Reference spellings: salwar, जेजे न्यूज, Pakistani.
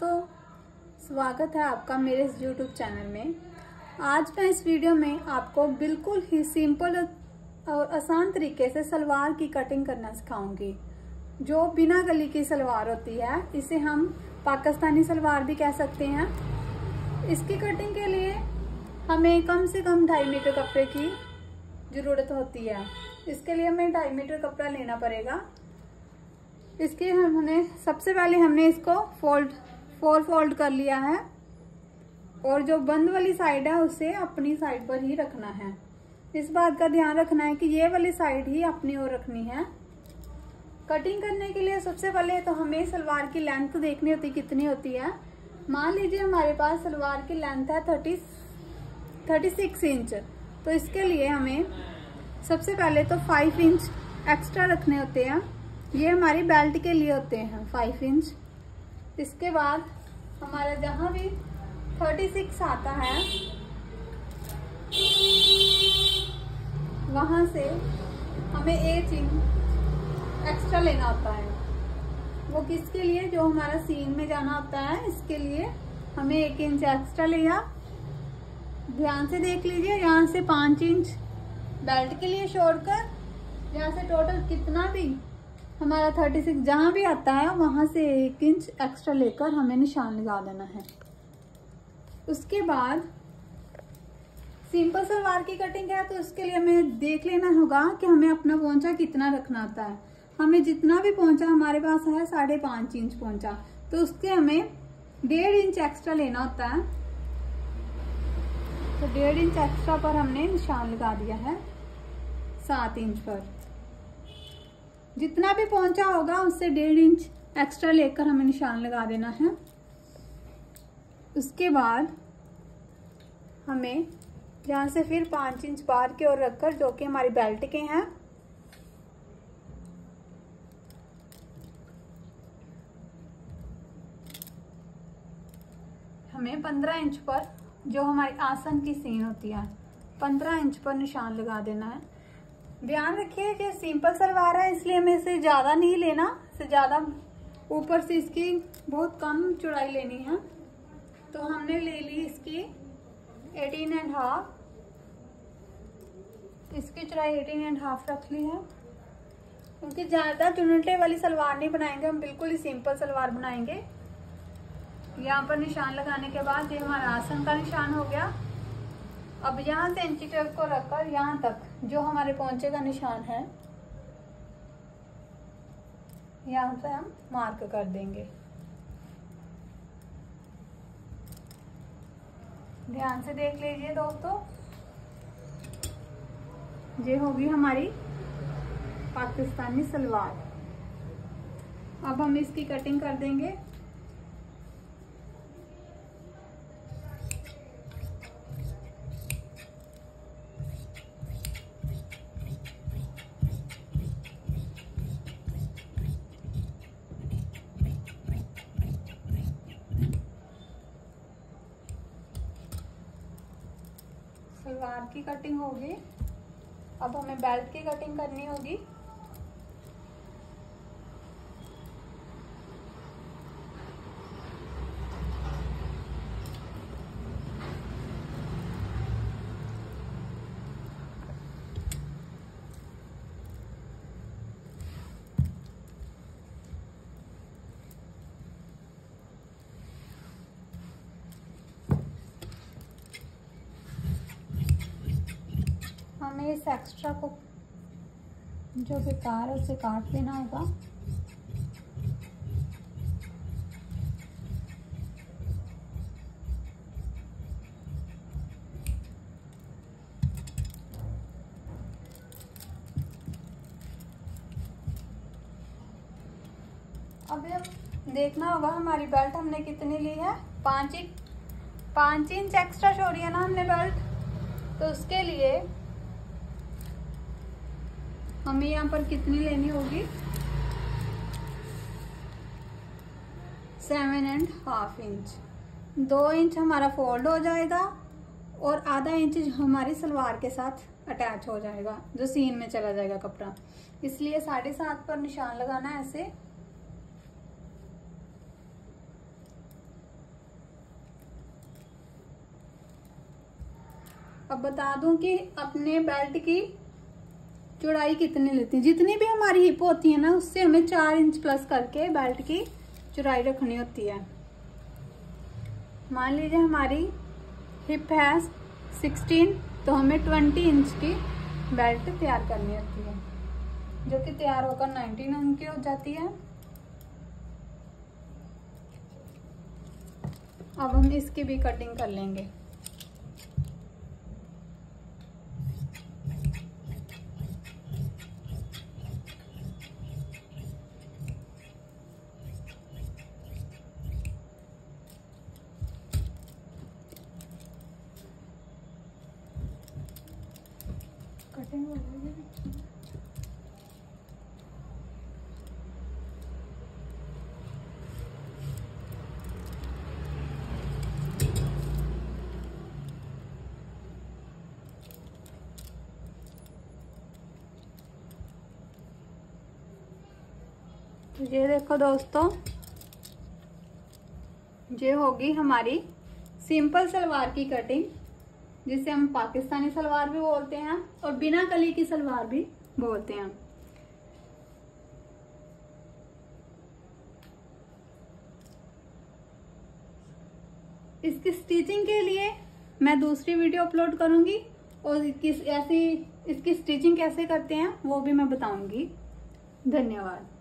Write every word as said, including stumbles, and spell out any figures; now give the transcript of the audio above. तो स्वागत है आपका मेरे इस यूट्यूब चैनल में। आज मैं इस वीडियो में आपको बिल्कुल ही सिंपल और आसान तरीके से सलवार की कटिंग करना सिखाऊंगी। जो बिना गली की सलवार होती है, इसे हम पाकिस्तानी सलवार भी कह सकते हैं। इसकी कटिंग के लिए हमें कम से कम ढाई मीटर कपड़े की ज़रूरत होती है। इसके लिए हमें ढाई मीटर कपड़ा लेना पड़ेगा। इसके हमने सबसे पहले हमने इसको फोल्ड फोर फोल्ड कर लिया है और जो बंद वाली साइड है उसे अपनी साइड पर ही रखना है। इस बात का ध्यान रखना है कि ये वाली साइड ही अपनी ओर रखनी है। कटिंग करने के लिए सबसे पहले तो हमें सलवार की लेंथ देखनी होती कितनी होती है। मान लीजिए हमारे पास सलवार की लेंथ है थर्टी थर्टी सिक्स इंच। तो इसके लिए हमें सबसे पहले तो फाइव इंच एक्स्ट्रा रखने होते हैं। ये हमारी बेल्ट के लिए होते हैं फाइव इंच। इसके बाद हमारा जहाँ भी छत्तीस आता है वहाँ से हमें एक इंच एक्स्ट्रा लेना होता है। वो किसके लिए? जो हमारा सीन में जाना होता है, इसके लिए हमें एक इंच एक्स्ट्रा लिया। ध्यान से देख लीजिए, यहाँ से पाँच इंच बेल्ट के लिए छोड़कर यहाँ से टोटल कितना भी हमारा छत्तीस जहाँ भी आता है वहाँ से एक इंच एक्स्ट्रा लेकर हमें निशान लगा देना है। उसके बाद सिंपल सलवार की कटिंग है, तो उसके लिए हमें देख लेना होगा कि हमें अपना पोंछा कितना रखना आता है। हमें जितना भी पोंछा हमारे पास है साढ़े पाँच इंच पोंछा, तो उसके हमें डेढ़ इंच एक्स्ट्रा लेना होता है। तो डेढ़ इंच एक्स्ट्रा पर हमने निशान लगा दिया है सात इंच पर। जितना भी पोंछा होगा उससे डेढ़ इंच एक्स्ट्रा लेकर हमें निशान लगा देना है। उसके बाद हमें यहाँ से फिर पाँच इंच बाहर की ओर रखकर, जो कि हमारी बेल्ट के हैं, हमें पंद्रह इंच पर, जो हमारी आसन की सीन होती है, पंद्रह इंच पर निशान लगा देना है। ध्यान रखिए कि सिंपल सलवार है इसलिए हमें इसे ज़्यादा नहीं लेना, से ज़्यादा ऊपर से इसकी बहुत कम चौड़ाई लेनी है। तो हमने ले ली इसकी एटीन एंड हाफ, इसकी चौड़ाई एटीन एंड हाफ रख ली है, क्योंकि ज़्यादा चुनटे वाली सलवार नहीं बनाएंगे, हम बिल्कुल ही सिंपल सलवार बनाएंगे। यहाँ पर निशान लगाने के बाद ये हमारा आसन का निशान हो गया। अब यहाँ से इंची टेप को रखकर यहाँ तक जो हमारे पोंछे का निशान है यहाँ से हम मार्क कर देंगे। ध्यान से देख लीजिए दोस्तों, ये होगी हमारी पाकिस्तानी सलवार। अब हम इसकी कटिंग कर देंगे। सलवार की कटिंग होगी। अब हमें बेल्ट की कटिंग करनी होगी। हमें इस एक्स्ट्रा को जो बेकार है उसे काट देना होगा। अब ये देखना होगा हमारी बेल्ट हमने कितनी ली है, पाँच इंच पाँच इंच एक्स्ट्रा छोड़ी है ना हमने बेल्ट। तो उसके लिए हमें यहाँ पर कितनी लेनी होगी, सेवन एंड हाफ इंच। दो इंच हमारा फोल्ड हो जाएगा और आधा इंच हमारी सलवार के साथ अटैच हो जाएगा, जो सीन में चला जाएगा कपड़ा। इसलिए साढ़े सात पर निशान लगाना है ऐसे। अब बता दूं कि अपने बेल्ट की चौड़ाई कितनी लेती है। जितनी भी हमारी हिप होती है ना, उससे हमें चार इंच प्लस करके बेल्ट की चौड़ाई रखनी होती है। मान लीजिए हमारी हिप है सिक्सटीन, तो हमें ट्वेंटी इंच की बेल्ट तैयार करनी होती है, जो कि तैयार होकर नाइनटीन इंच की हो जाती है। अब हम इसकी भी कटिंग कर लेंगे। ये देखो दोस्तों, ये होगी हमारी सिंपल सलवार की कटिंग, जिसे हम पाकिस्तानी सलवार भी बोलते हैं और बिना कली की सलवार भी बोलते हैं। इसकी स्टिचिंग के लिए मैं दूसरी वीडियो अपलोड करूंगी और किस ऐसी इसकी स्टिचिंग कैसे करते हैं वो भी मैं बताऊंगी। धन्यवाद।